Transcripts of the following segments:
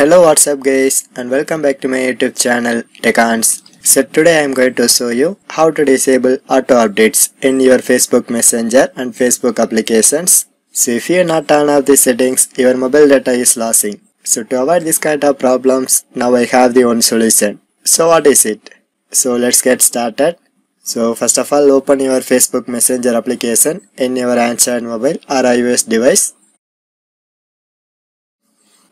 Hello, what's up guys, and welcome back to my YouTube channel Teconz. So today I am going to show you how to disable auto updates in your Facebook Messenger and Facebook applications. So if you not turn off these settings, your mobile data is losing. So to avoid this kind of problems, now I have the one solution. So what is it? So let's get started. So first of all, open your Facebook Messenger application in your Android mobile or iOS device.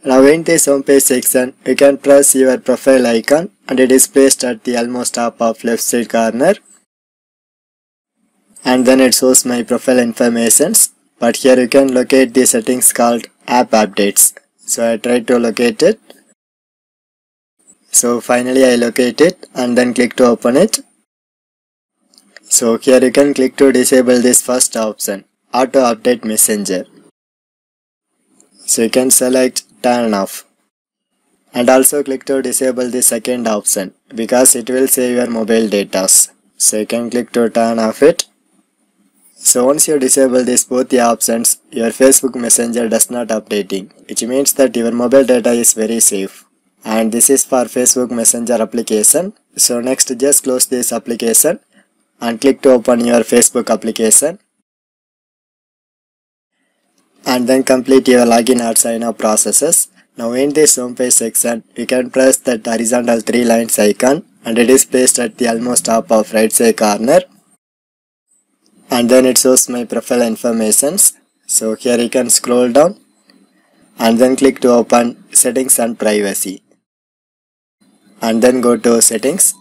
Now in this homepage section, you can press your profile icon and it is placed at the almost top of left side corner. And then it shows my profile informations. But here you can locate the settings called app updates. So I try to locate it. So finally I locate it and then click to open it. So here you can click to disable this first option, auto update Messenger. So you can select turn off and also click to disable the second option because it will save your mobile data. So you can click to turn off it. So once you disable these both the options, your Facebook Messenger does not updating, which means that your mobile data is very safe. And this is for Facebook Messenger application. So next just close this application and click to open your Facebook application. And then complete your login or sign up processes. Now in this homepage section, you can press that horizontal 3 lines icon and it is placed at the almost top of right side corner. And then it shows my profile informations. So here you can scroll down and then click to open settings and privacy. And then go to settings.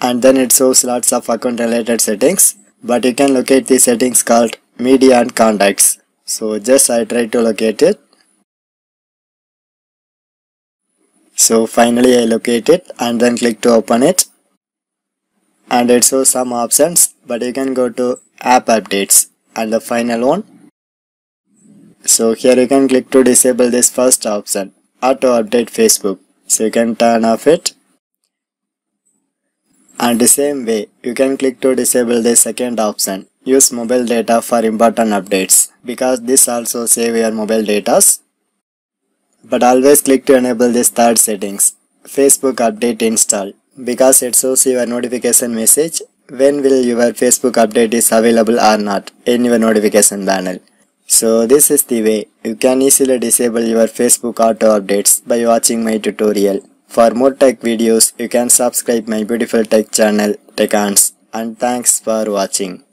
And then it shows lots of account related settings, but you can locate the settings called media and contacts. So just I try to locate it. So finally I locate it and then click to open it. And it shows some options, but you can go to app updates and the final one. So here you can click to disable this first option, auto update Facebook. So you can turn off it. And the same way, you can click to disable the second option, use mobile data for important updates, because this also save your mobile data. But always click to enable this third settings, Facebook update install, because it shows your notification message when will your Facebook update is available or not in your notification panel. So this is the way you can easily disable your Facebook auto updates by watching my tutorial. For more tech videos, you can subscribe my beautiful tech channel Teconz, and thanks for watching.